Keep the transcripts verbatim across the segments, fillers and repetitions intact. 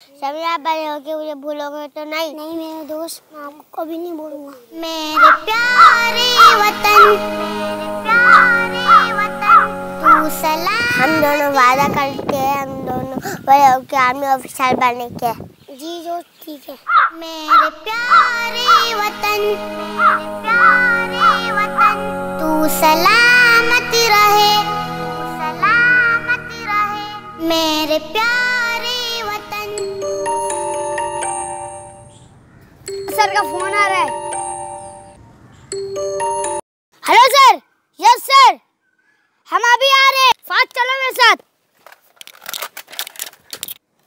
सभी आप बड़े होके मुझे भूलोगे तो नहीं नहीं मेरे दोस्त, मैं आपको कभी नहीं भूलूंगा। मेरे प्यारे वतन, मेरे प्यारे वतन तू सलाम। हम दोनों वादा करते हैं हम दोनों बड़े होके आर्मी ऑफिसर बनने के। जी जो ठीक है। मेरे प्यारे वतन, मेरे प्यारे वतन तू सलामत रहे, सलामत रहे मेरे प्यारे। सर का फोन आ रहा है। Hello sir. यस सर, हम अभी आ रहे हैं, फास्ट चलो मेरे साथ।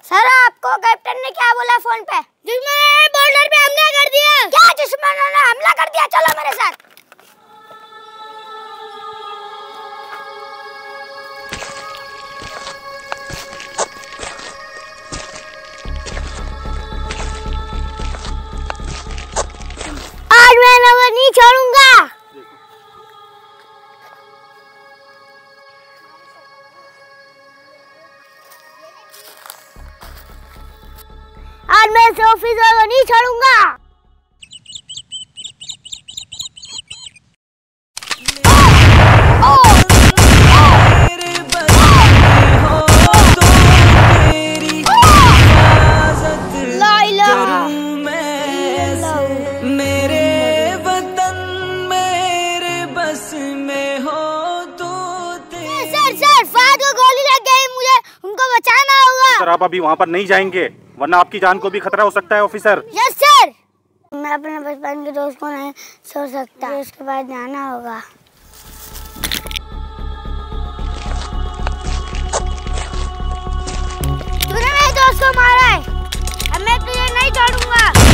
सर आपको कैप्टन ने क्या बोला फोन पे? दुश्मन बॉर्डर पे हमला कर दिया। क्या दुश्मनों ने हमला कर दिया? चलो मेरे साथ। आज मैं इस ऑफिसर को नहीं छोड़ूंगा। सर आप अभी वहाँ पर नहीं जाएंगे वरना आपकी जान को भी खतरा हो सकता है ऑफिसर। यस सर, मैं अपने बचपन के दोस्त को नहीं छोड़ सकता, उसके बाद जाना होगा। तूने मेरे दोस्त को मारा है, अब मैं तुझे नहीं छोड़ूंगा।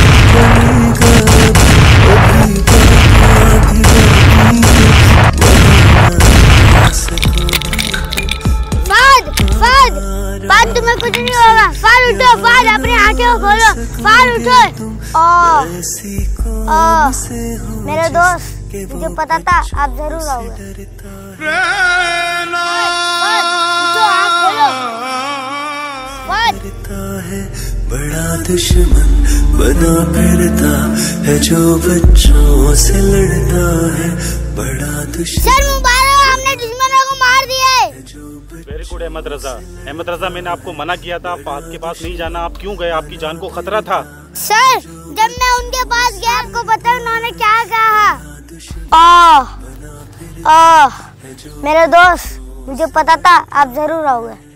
Fahd, Fahd. फाद तुम्हें कुछ नहीं होगा। फाद उठो, फाद अपने आंखें खोलो, फाद उठो। ओ, ओ, मेरे दोस्त मुझे पता था आप जरूर आओगे। बड़ा दुश्मन बना फिरता है जो बच्चों से लड़ता है, बड़ा दुश्मन। Very good Ahmad Raza. अहमद रज़ा मैंने आपको मना किया था, आप आपके पास नहीं जाना, आप क्यों गए? आपकी जान को खतरा था। सर जब मैं उनके पास गया आपको पता उन्होंने क्या कहा? आह आह मेरे दोस्त मुझे पता था आप जरूर आओगे।